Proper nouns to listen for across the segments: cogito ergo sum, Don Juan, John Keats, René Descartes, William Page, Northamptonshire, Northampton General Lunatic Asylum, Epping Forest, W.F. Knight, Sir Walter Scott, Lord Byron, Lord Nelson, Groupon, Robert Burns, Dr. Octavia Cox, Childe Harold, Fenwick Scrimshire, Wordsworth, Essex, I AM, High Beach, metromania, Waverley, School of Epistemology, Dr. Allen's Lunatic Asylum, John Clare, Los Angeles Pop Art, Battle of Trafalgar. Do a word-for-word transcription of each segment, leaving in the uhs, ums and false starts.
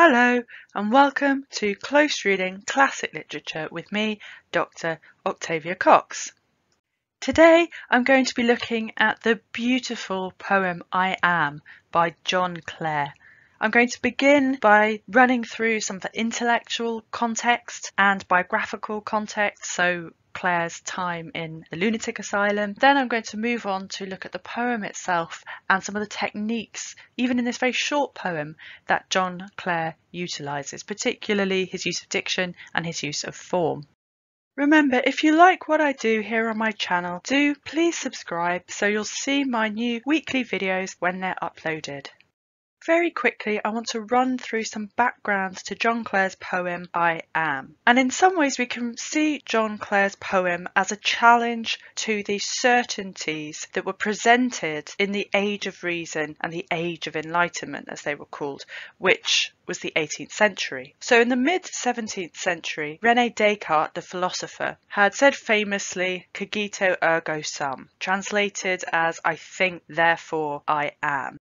Hello and welcome to Close Reading Classic Literature with me, Doctor Octavia Cox. Today I'm going to be looking at the beautiful poem I Am by John Clare. I'm going to begin by running through some of the intellectual context and biographical context, so Clare's time in the lunatic asylum. Then I'm going to move on to look at the poem itself and some of the techniques, even in this very short poem, that John Clare utilises, particularly his use of diction and his use of form. Remember, if you like what I do here on my channel, do please subscribe so you'll see my new weekly videos when they're uploaded. Very quickly, I want to run through some background to John Clare's poem, I Am. And in some ways, we can see John Clare's poem as a challenge to the certainties that were presented in the Age of Reason and the Age of Enlightenment, as they were called, which was the eighteenth century. So in the mid seventeenth century, René Descartes, the philosopher, had said famously, cogito ergo sum, translated as I think, therefore I am.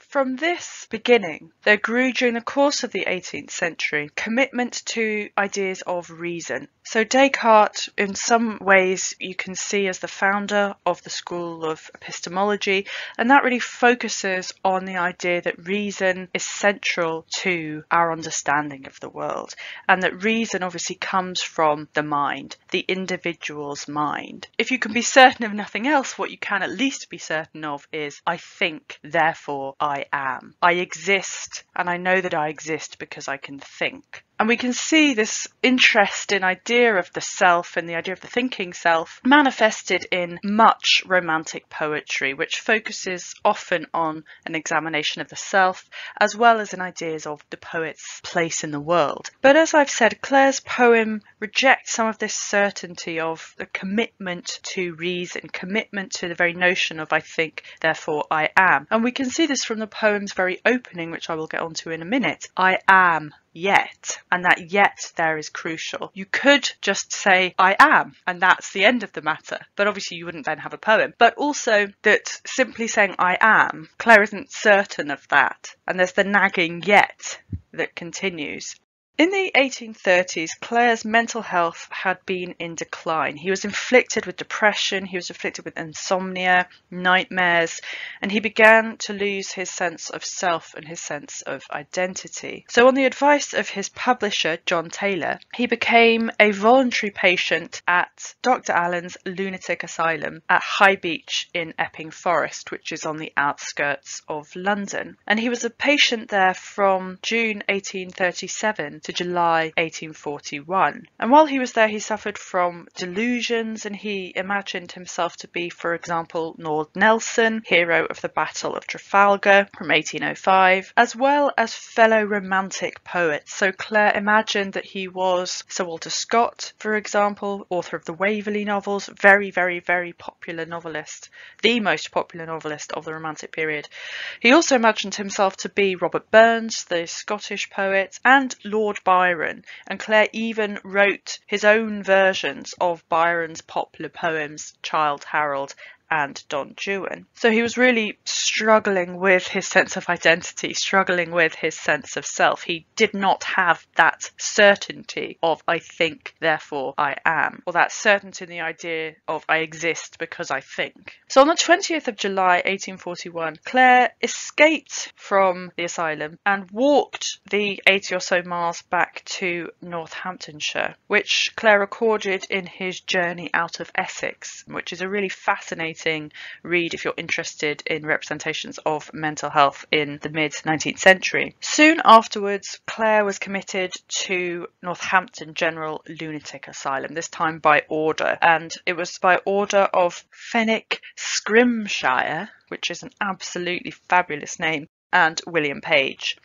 From this beginning, there grew during the course of the eighteenth century commitment to ideas of reason. So Descartes, in some ways, you can see as the founder of the School of Epistemology, and that really focuses on the idea that reason is central to our understanding of the world, and that reason obviously comes from the mind, the individual's mind. If you can be certain of nothing else, what you can at least be certain of is, I think, therefore I I am. I exist, and I know that I exist because I can think. And we can see this interest in idea of the self and the idea of the thinking self manifested in much romantic poetry, which focuses often on an examination of the self, as well as in ideas of the poet's place in the world. But as I've said, Clare's poem rejects some of this certainty of the commitment to reason, commitment to the very notion of I think, therefore I am. And we can see this from the poem's very opening, which I will get onto in a minute. I am yet, and that yet there is crucial. You could just say I am, and that's the end of the matter, but obviously you wouldn't then have a poem. But also that simply saying I am, Clare isn't certain of that, and there's the nagging yet that continues. In the eighteen thirties, Clare's mental health had been in decline. He was afflicted with depression, he was afflicted with insomnia, nightmares, and he began to lose his sense of self and his sense of identity. So on the advice of his publisher, John Taylor, he became a voluntary patient at Doctor Allen's Lunatic Asylum at High Beach in Epping Forest, which is on the outskirts of London. And he was a patient there from June eighteen thirty-seven to July eighteen forty-one, and while he was there he suffered from delusions, and he imagined himself to be, for example, Lord Nelson, hero of the Battle of Trafalgar from eighteen oh five, as well as fellow romantic poets. So Clare imagined that he was Sir Walter Scott, for example, author of the Waverley novels, very very very popular novelist, the most popular novelist of the Romantic period. He also imagined himself to be Robert Burns, the Scottish poet, and Lord Byron, and Clare even wrote his own versions of Byron's popular poems, Childe Harold and Don Juan. So he was really struggling with his sense of identity, struggling with his sense of self. He did not have that certainty of I think, therefore I am, or that certainty in the idea of I exist because I think. So on the twentieth of July eighteen forty-one, Clare escaped from the asylum and walked the eighty or so miles back to Northamptonshire, which Clare recorded in his Journey Out of Essex, which is a really fascinating read if you're interested in representations of mental health in the mid nineteenth century. Soon afterwards, Clare was committed to Northampton General Lunatic Asylum, this time by order, and it was by order of Fenwick Scrimshire, which is an absolutely fabulous name, and William Page.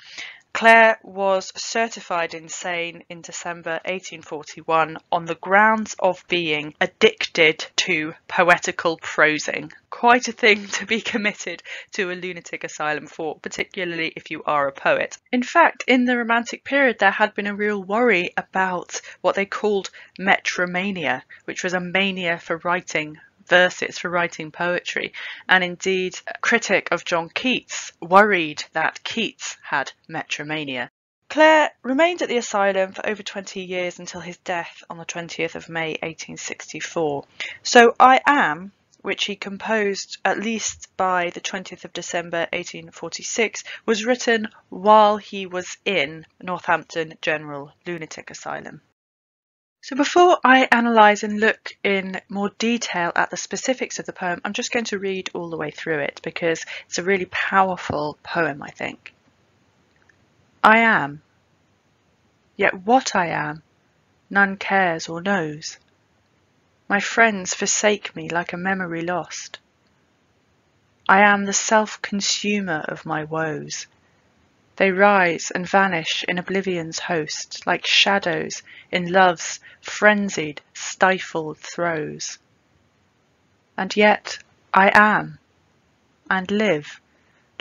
Clare was certified insane in December eighteen forty-one on the grounds of being addicted to poetical prosing. Quite a thing to be committed to a lunatic asylum for, particularly if you are a poet. In fact, in the Romantic period there had been a real worry about what they called metromania, which was a mania for writing verses, for writing poetry, and indeed a critic of John Keats worried that Keats had metromania. Clare remained at the asylum for over twenty years until his death on the twentieth of May eighteen sixty-four. So I Am, which he composed at least by the twentieth of December eighteen forty-six, was written while he was in Northampton General Lunatic Asylum. So before I analyse and look in more detail at the specifics of the poem, I'm just going to read all the way through it because it's a really powerful poem, I think. I am, yet what I am, none cares or knows. My friends forsake me like a memory lost. I am the self-consumer of my woes. They rise and vanish in oblivion's host, like shadows in love's frenzied, stifled throes. And yet I am, and live,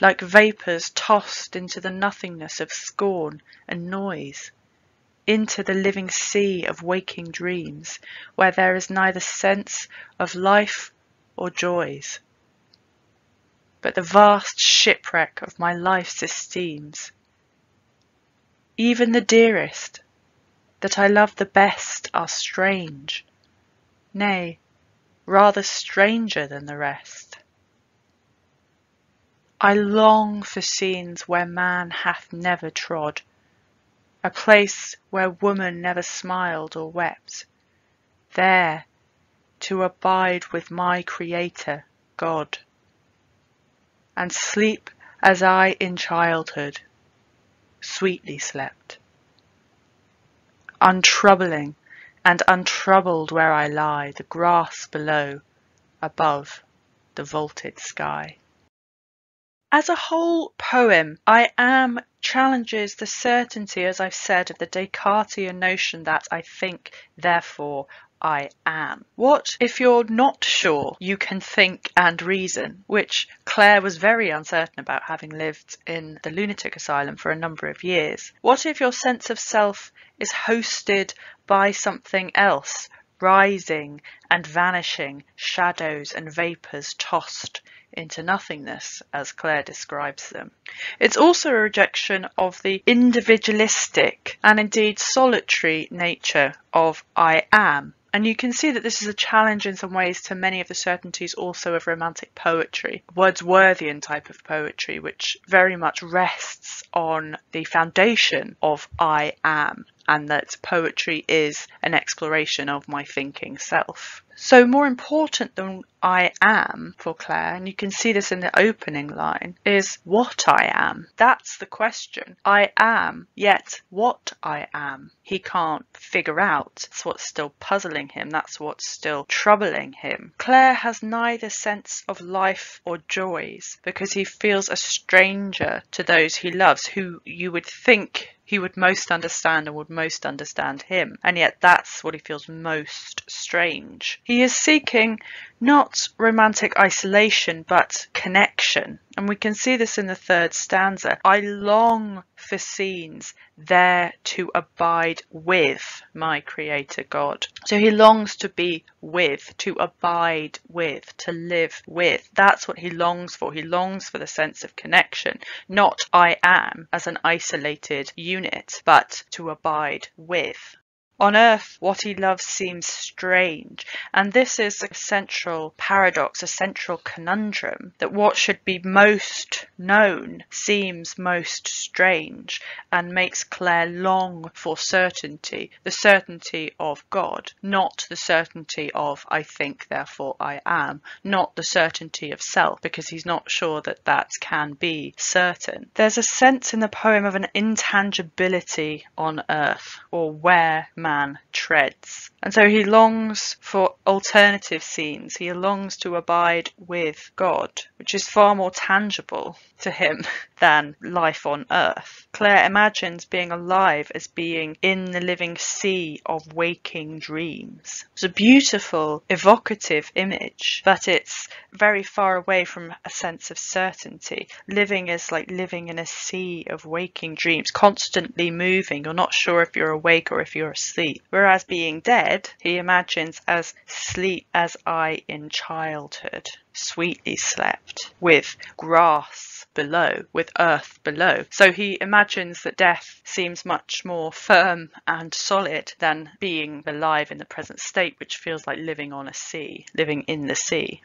like vapours tossed into the nothingness of scorn and noise, into the living sea of waking dreams, where there is neither sense of life or joys, but the vast shipwreck of my life's esteems. Even the dearest that I love the best are strange, nay, rather stranger than the rest. I long for scenes where man hath never trod, a place where woman never smiled or wept, there to abide with my Creator, God, and sleep as I in childhood sweetly slept, untroubling and untroubled where I lie, the grass below, above the vaulted sky. As a whole poem, I Am challenges the certainty, as I've said, of the Descartesian notion that I think, therefore I am. What if you're not sure you can think and reason, which Clare was very uncertain about, having lived in the lunatic asylum for a number of years? What if your sense of self is hosted by something else, rising and vanishing, shadows and vapours tossed into nothingness, as Clare describes them? It's also a rejection of the individualistic and indeed solitary nature of I Am. And you can see that this is a challenge in some ways to many of the certainties also of Romantic poetry, Wordsworthian type of poetry, which very much rests on the foundation of I am, and that poetry is an exploration of my thinking self. So more important than I am for Clare, and you can see this in the opening line, is what I am. That's the question. I am, yet what I am. He can't figure out. That's what's still puzzling him. That's what's still troubling him. Clare has neither sense of life or joys because he feels a stranger to those he loves, who you would think he would most understand and would most understand him, and yet that's what he feels most strange. He is seeking not romantic isolation but connection, and we can see this in the third stanza. I long for scenes there to abide with my Creator God. So he longs to be with, to abide with, to live with. That's what he longs for. He longs for the sense of connection, not I am as an isolated unit, but to abide with. On earth, what he loves seems strange, and this is a central paradox, a central conundrum, that what should be most known seems most strange and makes Clare long for certainty, the certainty of God, not the certainty of I think, therefore I am, not the certainty of self, because he's not sure that that can be certain. There's a sense in the poem of an intangibility on earth, or where man man treads, and so he longs for alternative scenes. He longs to abide with God, which is far more tangible to him than life on earth. Clare imagines being alive as being in the living sea of waking dreams. It's a beautiful, evocative image, but it's very far away from a sense of certainty. Living is like living in a sea of waking dreams, constantly moving. You're not sure if you're awake or if you're asleep. Sleep, whereas being dead he imagines as sleep as I in childhood sweetly slept, with grass below, with earth below. So he imagines that death seems much more firm and solid than being alive in the present state, which feels like living on a sea, living in the sea.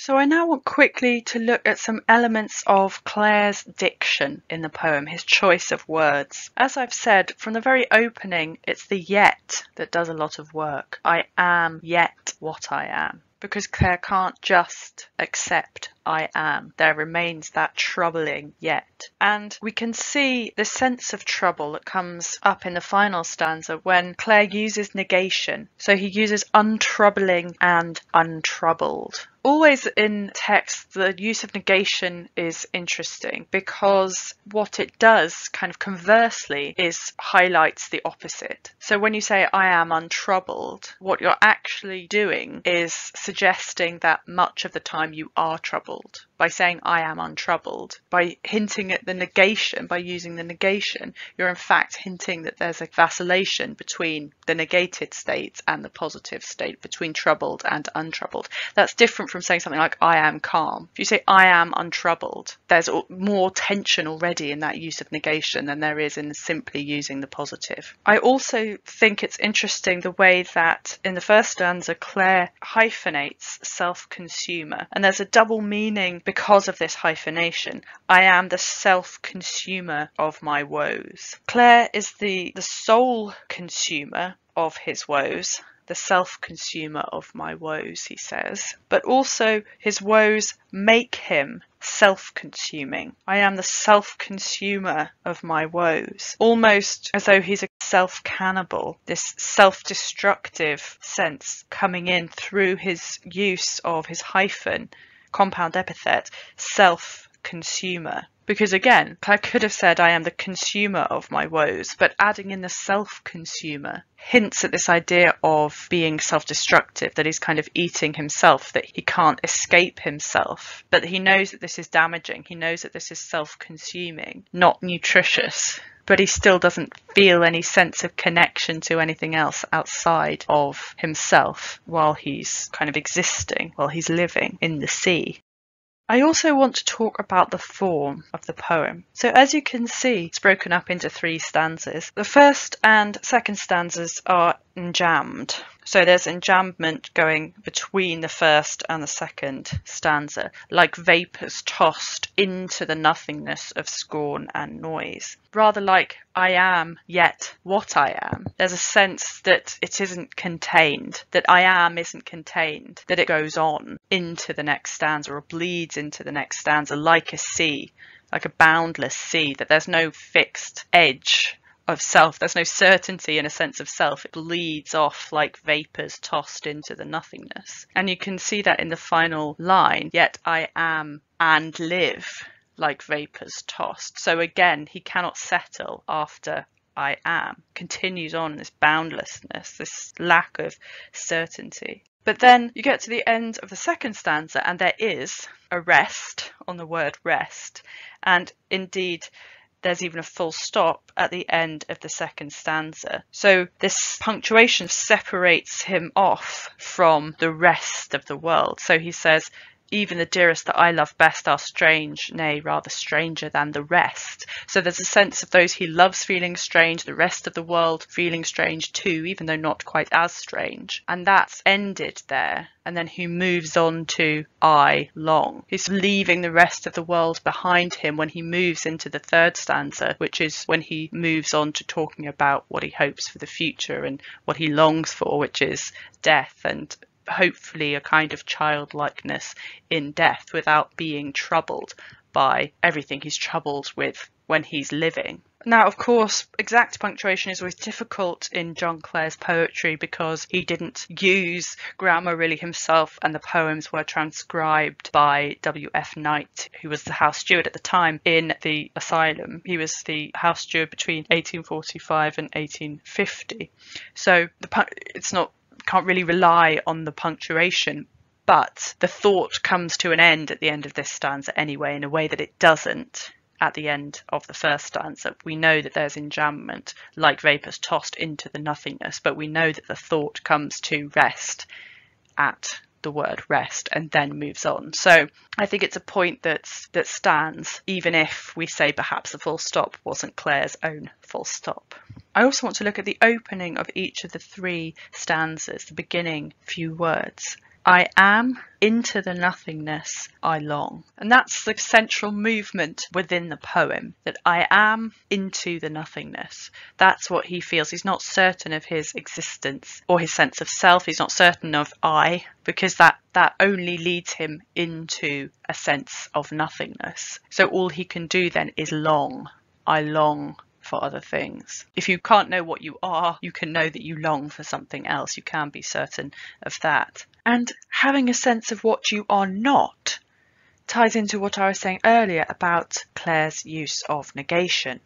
So I now want quickly to look at some elements of Clare's diction in the poem, his choice of words. As I've said, from the very opening, it's the yet that does a lot of work. I am yet what I am. Because Clare can't just accept I am. There remains that troubling yet. And we can see the sense of trouble that comes up in the final stanza when Clare uses negation. So he uses untroubling and untroubled. Always in text, the use of negation is interesting because what it does, kind of conversely, is highlights the opposite. So when you say I am untroubled, what you're actually doing is suggesting that much of the time you are troubled. By saying I am untroubled, by hinting at the negation, by using the negation, you're in fact hinting that there's a vacillation between the negated states and the positive state, between troubled and untroubled. That's different from saying something like I am calm. If you say I am untroubled, there's more tension already in that use of negation than there is in simply using the positive. I also think it's interesting the way that in the first stanza Clare hyphenates self-consumer, and there's a double meaning because of this hyphenation. I am the self-consumer of my woes. Clare is the the sole consumer of his woes, the self-consumer of my woes, he says, but also his woes make him self-consuming. I am the self-consumer of my woes, almost as though he's a self-cannibal, this self-destructive sense coming in through his use of his hyphen, compound epithet, self-consumer. Because again, Clare could have said, I am the consumer of my woes, but adding in the self-consumer hints at this idea of being self-destructive, that he's kind of eating himself, that he can't escape himself, but he knows that this is damaging. He knows that this is self-consuming, not nutritious, but he still doesn't feel any sense of connection to anything else outside of himself while he's kind of existing, while he's living in the sea. I also want to talk about the form of the poem. So as you can see, it's broken up into three stanzas. The first and second stanzas are enjambed. So there's enjambment going between the first and the second stanza, like vapours tossed into the nothingness of scorn and noise. Rather like I am yet what I am. There's a sense that it isn't contained, that I am isn't contained, that it goes on into the next stanza or bleeds into the next stanza like a sea, like a boundless sea, that there's no fixed edge of self, there's no certainty in a sense of self. It bleeds off like vapours tossed into the nothingness. And you can see that in the final line, yet I am and live like vapours tossed. So again, he cannot settle after I am, continues on this boundlessness, this lack of certainty. But then you get to the end of the second stanza and there is a rest on the word rest, and indeed there's even a full stop at the end of the second stanza. So this punctuation separates him off from the rest of the world. So he says, even the dearest that I love best are strange, nay, rather stranger than the rest. So there's a sense of those he loves feeling strange, the rest of the world feeling strange too, even though not quite as strange. And that's ended there. And then he moves on to I long. He's leaving the rest of the world behind him when he moves into the third stanza, which is when he moves on to talking about what he hopes for the future and what he longs for, which is death and hopefully a kind of childlikeness in death without being troubled by everything he's troubled with when he's living. Now, of course, exact punctuation is always difficult in John Clare's poetry because he didn't use grammar really himself, and the poems were transcribed by W F Knight, who was the house steward at the time in the asylum. He was the house steward between eighteen forty-five and eighteen fifty. So the it's not can't really rely on the punctuation, but the thought comes to an end at the end of this stanza anyway, in a way that it doesn't at the end of the first stanza. We know that there's enjambment like vapours tossed into the nothingness, but we know that the thought comes to rest at the the word rest and then moves on. So I think it's a point that's, that stands, even if we say perhaps the full stop wasn't Clare's own full stop. I also want to look at the opening of each of the three stanzas, the beginning few words. I am, into the nothingness I long. And that's the central movement within the poem, that I am into the nothingness. That's what he feels. He's not certain of his existence or his sense of self. He's not certain of I, because that, that only leads him into a sense of nothingness. So all he can do then is long. I long for other things. If you can't know what you are, you can know that you long for something else. You can be certain of that. And having a sense of what you are not ties into what I was saying earlier about Clare's use of negation.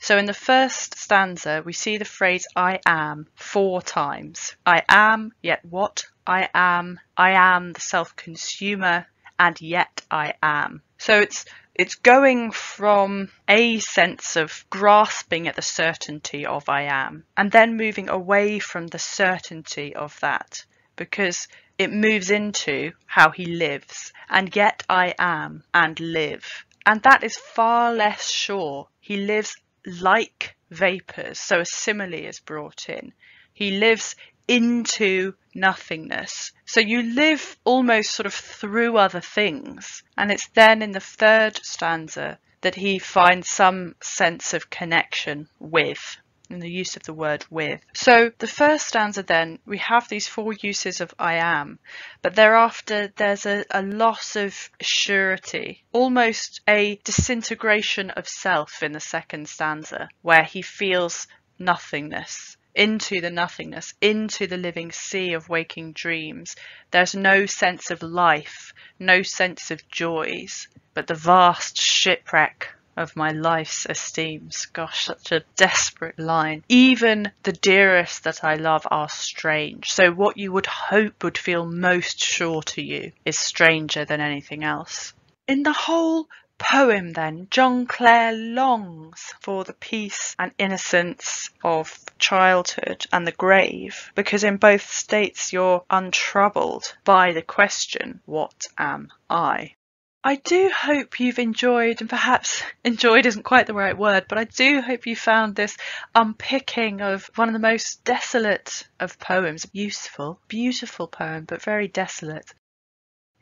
So in the first stanza, we see the phrase I am four times. I am, yet what? I am. I am the self-consumer, and yet I am. So it's It's going from a sense of grasping at the certainty of I am, and then moving away from the certainty of that, because it moves into how he lives, and yet I am, and live. And that is far less sure. He lives like vapours, so a simile is brought in. He lives into nothingness. So you live almost sort of through other things. And it's then in the third stanza that he finds some sense of connection with, in the use of the word with. So the first stanza then, we have these four uses of I am, but thereafter there's a, a loss of surety, almost a disintegration of self in the second stanza, where he feels nothingness. Into the nothingness, into the living sea of waking dreams. There's no sense of life, no sense of joys, but the vast shipwreck of my life's esteems. Gosh, such a desperate line. Even the dearest that I love are strange. So what you would hope would feel most sure to you is stranger than anything else. In the whole poem then, John Clare longs for the peace and innocence of childhood and the grave, because in both states you're untroubled by the question, what am I? I do hope you've enjoyed, and perhaps enjoyed isn't quite the right word, but I do hope you found this unpicking of one of the most desolate of poems. Useful, beautiful poem, but very desolate.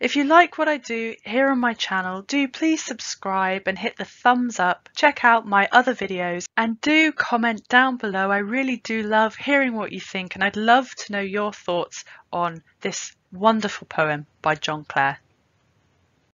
If you like what I do here on my channel, do please subscribe and hit the thumbs up, check out my other videos, and do comment down below. I really do love hearing what you think, and I'd love to know your thoughts on this wonderful poem by John Clare.